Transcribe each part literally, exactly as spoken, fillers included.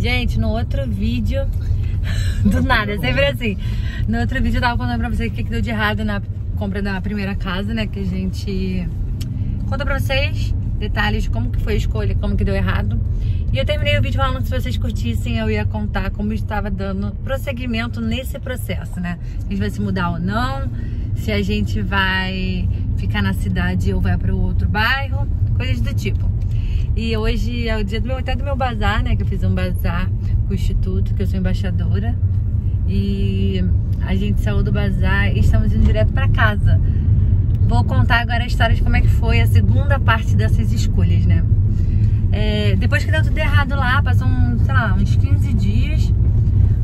Gente, no outro vídeo... Do nada, é sempre assim. No outro vídeo eu tava contando pra vocês o que, que deu de errado na compra da primeira casa, né? Que a gente conta pra vocês detalhes de como que foi a escolha, como que deu errado. E eu terminei o vídeo falando que se vocês curtissem, eu ia contar como eu estava dando prosseguimento nesse processo, né? Se a gente vai se mudar ou não, se a gente vai ficar na cidade ou vai para o outro bairro, coisas do tipo. E hoje é o dia do meu, até do meu bazar, né? Que eu fiz um bazar com o Instituto, que eu sou embaixadora. E a gente saiu do bazar e estamos indo direto para casa. Vou contar agora a história de como é que foi a segunda parte dessas escolhas, né? É, depois que deu tudo errado lá, passou um, sei lá, uns quinze dias.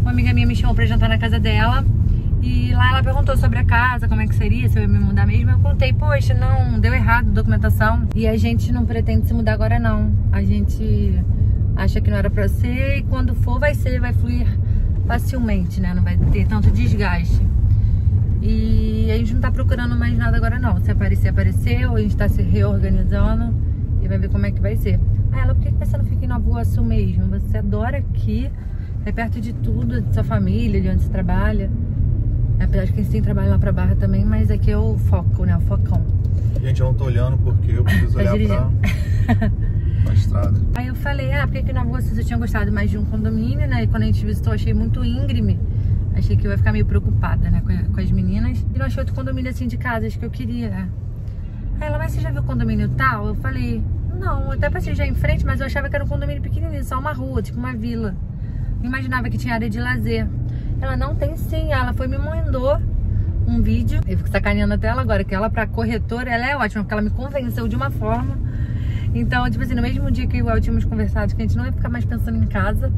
Uma amiga minha me chamou pra jantar na casa dela. E lá ela perguntou sobre a casa, como é que seria, se eu ia me mudar mesmo. Eu contei, poxa, não, deu errado a documentação. E a gente não pretende se mudar agora, não. A gente acha que não era pra ser e quando for vai ser, vai fluir facilmente, né? Não vai ter tanto desgaste. E a gente não tá procurando mais nada agora, não. Se aparecer, apareceu. A gente tá se reorganizando e vai ver como é que vai ser. Ah, ela, por que você não fica em Nova Assu mesmo? Você adora aqui, é perto de tudo, de sua família, de onde você trabalha. Apesar de que a gente tem trabalho lá pra Barra também, mas aqui é o foco, né? O focão. Gente, eu não tô olhando porque eu preciso olhar pra, pra estrada. Aí eu falei, ah, porque aqui na Nova Assu eu tinha gostado mais de um condomínio, né? E quando a gente visitou, achei muito íngreme. Achei que eu ia ficar meio preocupada, né? Com, com as meninas. E não achei outro condomínio assim de casas que eu queria. Aí ela, mas você já viu o condomínio tal? Eu falei, não, até passei já em frente, mas eu achava que era um condomínio pequenininho, só uma rua, tipo uma vila. Eu imaginava que tinha área de lazer. Ela, não tem sim. Ela foi me mandou um vídeo. Eu fico sacaneando até ela agora, que ela pra corretora, ela é ótima, porque ela me convenceu de uma forma. Então, tipo assim, no mesmo dia que eu e ela tínhamos conversado, que a gente não ia ficar mais pensando em casa,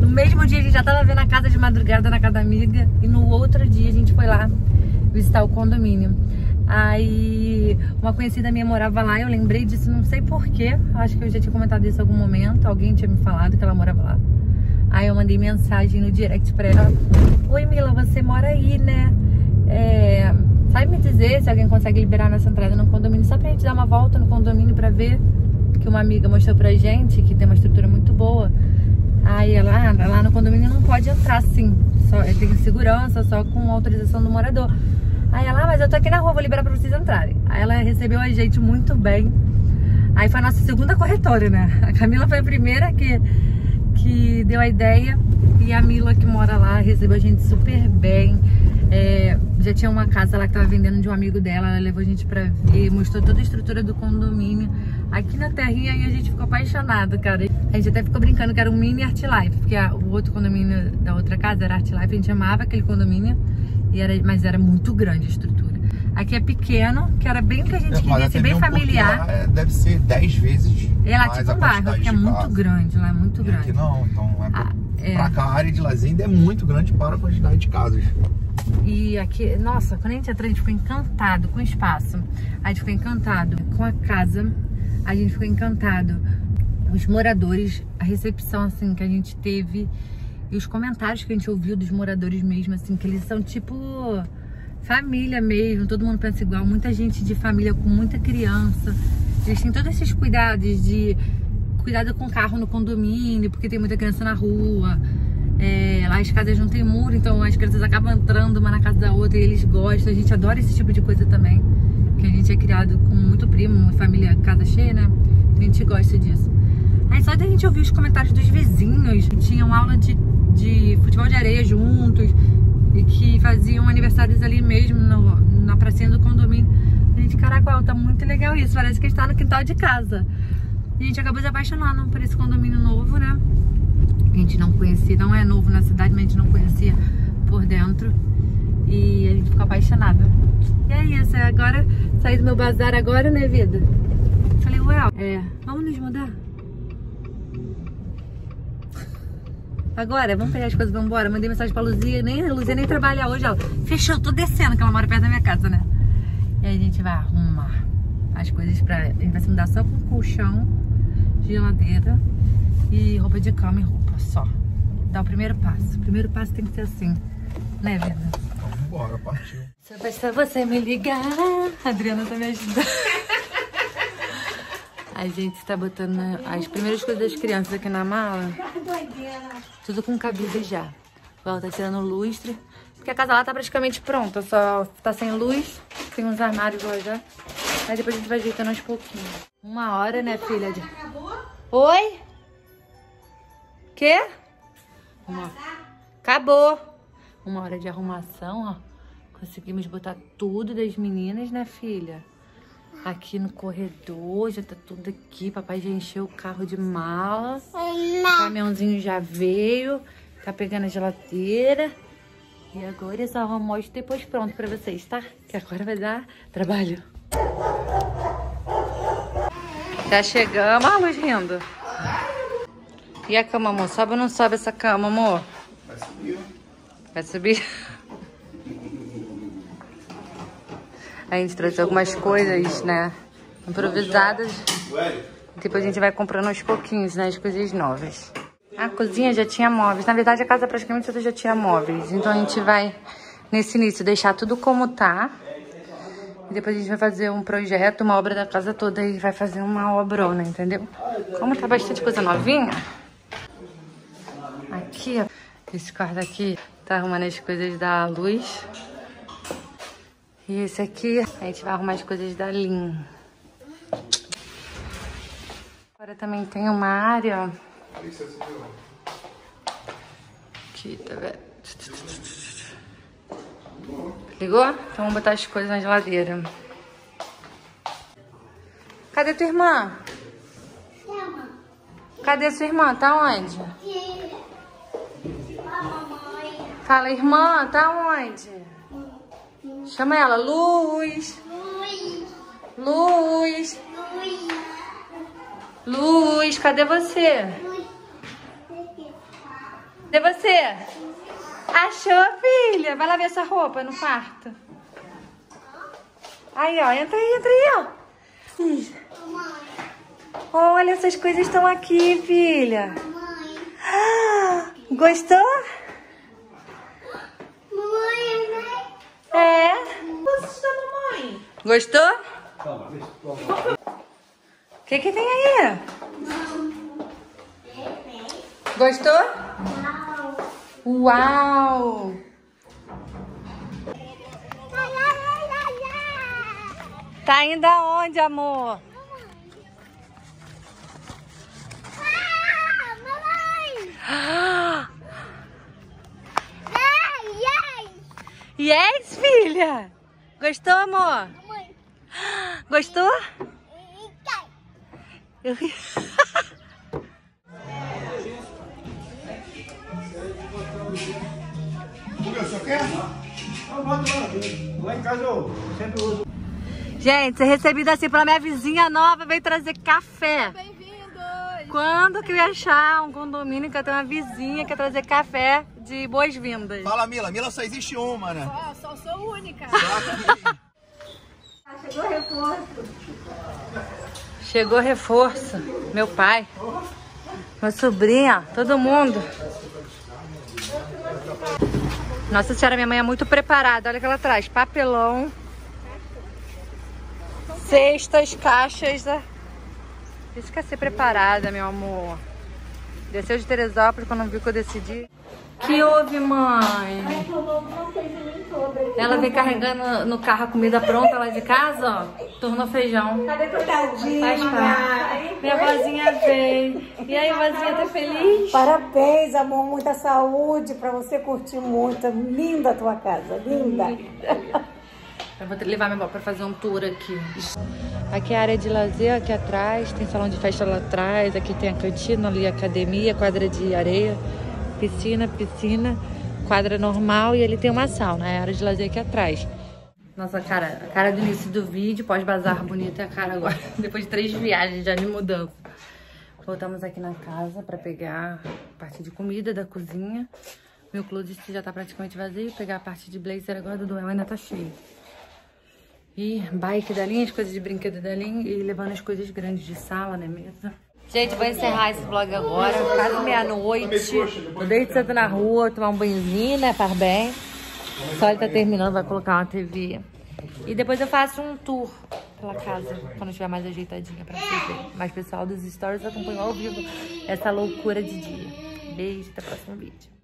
no mesmo dia a gente já tava vendo a casa de madrugada na casa da amiga, e no outro dia a gente foi lá visitar o condomínio. Aí, uma conhecida minha morava lá, eu lembrei disso, não sei porquê, acho que eu já tinha comentado isso em algum momento, alguém tinha me falado que ela morava lá. Aí eu mandei mensagem no direct pra ela, oi Mila, você mora aí, né? É, sabe me dizer se alguém consegue liberar nossa entrada no condomínio, só pra gente dar uma volta no condomínio pra ver, que uma amiga mostrou pra gente, que tem uma estrutura muito boa. Aí ela, ah, lá no condomínio não pode entrar sim, só, tem segurança, só com autorização do morador. Aí ela, ah, mas eu tô aqui na rua, vou liberar pra vocês entrarem. Aí ela recebeu a gente muito bem. Aí foi a nossa segunda corretora, né? A Camila foi a primeira que, que deu a ideia. E a Mila, que mora lá, recebeu a gente super bem. É, já tinha uma casa lá que tava vendendo de um amigo dela. Ela levou a gente pra ver, mostrou toda a estrutura do condomínio aqui na terrinha. E a gente ficou apaixonado, cara. A gente até ficou brincando que era um mini Art Life, porque a, o outro condomínio da outra casa era Art Life. A gente amava aquele condomínio. E era, mas era muito grande a estrutura. Aqui é pequeno, que era bem o que a gente é, queria ser, bem um familiar. Lá, é, deve ser dez vezes. É lá tipo um bairro, porque é muito grande, lá é muito grande. Aqui não, então é pra, ah, é. pra cá a área de lazer ainda é muito grande para a quantidade de casas. E aqui, nossa, quando a gente entrou, a gente ficou encantado com o espaço. A gente ficou encantado com a casa, a gente ficou encantado com os moradores, a recepção assim que a gente teve. E os comentários que a gente ouviu dos moradores mesmo, assim, que eles são tipo família mesmo, todo mundo pensa igual, muita gente de família com muita criança. Eles têm todos esses cuidados de cuidado com o carro no condomínio, porque tem muita criança na rua. É, lá as casas não tem muro, então as crianças acabam entrando uma na casa da outra e eles gostam. A gente adora esse tipo de coisa também, que a gente é criado com muito primo, família, casa cheia, né? A gente gosta disso. Aí só da gente ouvir os comentários dos vizinhos, que tinham aula de de futebol de areia juntos e que faziam aniversários ali mesmo no, na pracinha do condomínio. A gente, caraca, tá muito legal isso, parece que a gente tá no quintal de casa. E a gente acabou se apaixonando por esse condomínio novo, né? A gente não conhecia, não é novo na cidade, mas a gente não conhecia por dentro. E a gente ficou apaixonada. E é isso, agora saí do meu bazar agora, né, vida? Falei, uau, é, vamos nos mudar? Agora, vamos pegar as coisas, vamos embora. Mandei mensagem pra Luzia, nem, a Luzia nem trabalha hoje. Ela fechou, tô descendo, que ela mora perto da minha casa, né? E aí a gente vai arrumar as coisas pra... A gente vai se mudar só com colchão, geladeira e roupa de cama e roupa, só. Dá o primeiro passo. O primeiro passo tem que ser assim, né, vida? Vamos embora, partiu. Só basta você me ligar. A Adriana tá me ajudando. A gente está botando as primeiras coisas das crianças aqui na mala. Tudo com cabide já. Ela tá tirando lustre. Porque a casa lá tá praticamente pronta. Só tá sem luz. Tem uns armários lá já. Aí depois a gente vai ajeitando aos pouquinhos. Uma hora, né, filha? De... Oi? Quê? Uma... Acabou. Uma hora de arrumação, ó. Conseguimos botar tudo das meninas, né, filha? Aqui no corredor, já tá tudo aqui. Papai já encheu o carro de mala. O caminhãozinho já veio. Tá pegando a geladeira. E agora eu só mostro depois pronto pra vocês, tá? Que agora vai dar trabalho. Já chegamos. Olha a luz rindo. E a cama, amor? Sobe ou não sobe essa cama, amor? Vai subir. Vai subir? A gente trouxe algumas coisas, né? Improvisadas. Depois a gente vai comprando aos pouquinhos, né? As coisas novas. A cozinha já tinha móveis. Na verdade, a casa praticamente toda já tinha móveis. Então a gente vai, nesse início, deixar tudo como tá. E depois a gente vai fazer um projeto, uma obra da casa toda. E vai fazer uma obrona, entendeu? Como tá bastante coisa novinha. Aqui, ó. Esse quarto aqui tá arrumando as coisas da luz. E esse aqui, a gente vai arrumar as coisas da Lin. Agora também tem uma área, ó. Aqui, tá vendo? Ligou? Então vamos botar as coisas na geladeira. Cadê tua irmã? Cadê sua irmã? Tá onde? Fala, irmã, tá onde? Chama ela, Luz. Luz. Luz. Luz. Luz, cadê você? Luz. Cadê você? Achou, filha? Vai lá ver essa roupa no quarto. Aí, ó, entra aí, entra aí, ó. Hum. Olha, essas coisas estão aqui, filha. Ah, gostou? É. Gostou? O que que tem aí? Gostou? Uau! Tá indo aonde, amor? Ah, mamãe! Yes, filha! Gostou, amor? Mãe. Gostou? Eu... Gente, ser recebido assim pela minha vizinha nova, veio trazer café. Bem-vindos! Quando que eu ia achar um condomínio que eu tenho uma vizinha que ia trazer café? De boas-vindas. Fala, Mila. Mila só existe uma, né? Só, só sou única. Chegou reforço. Chegou reforço. Meu pai, meu sobrinho, todo mundo. Nossa senhora, minha mãe é muito preparada. Olha o que ela traz. Papelão. Cestas, caixas. Isso quer ser preparada, meu amor. Desceu de Teresópolis quando viu que eu decidi. Que houve, mãe? Ela vem carregando no carro a comida pronta lá de casa, ó. Tornou feijão. Cadê tadinha? Minha vozinha veio. E aí, vozinha, tá feliz? Parabéns, amor. Muita saúde pra você curtir muito. Linda a tua casa, linda. Eu vou levar minha avó pra fazer um tour aqui. Aqui é a área de lazer, aqui atrás. Tem salão de festa lá atrás. Aqui tem a cantina, ali a academia, quadra de areia. Piscina, piscina, quadra normal e ele tem uma sauna, né? Área de lazer aqui atrás. Nossa, cara, a cara do início do vídeo, pós-bazar bonita é a cara agora. Depois de três viagens já de mudança. Voltamos aqui na casa pra pegar a parte de comida da cozinha. Meu closet já tá praticamente vazio. Pegar a parte de blazer agora do Duel ainda tá cheio. E bike da Linha, as coisas de brinquedo da Linha e levando as coisas grandes de sala, né, mesa. Gente, vou encerrar esse vlog agora, quase meia-noite. Odeio de sentar na rua, tomar um banhozinho, né, par bem. Só ele tá terminando, vai colocar uma T V E depois eu faço um tour pela casa, quando estiver mais ajeitadinha pra vocês verem. Mas pessoal dos stories acompanhou ao vivo essa loucura de dia. Beijo, até o próximo vídeo.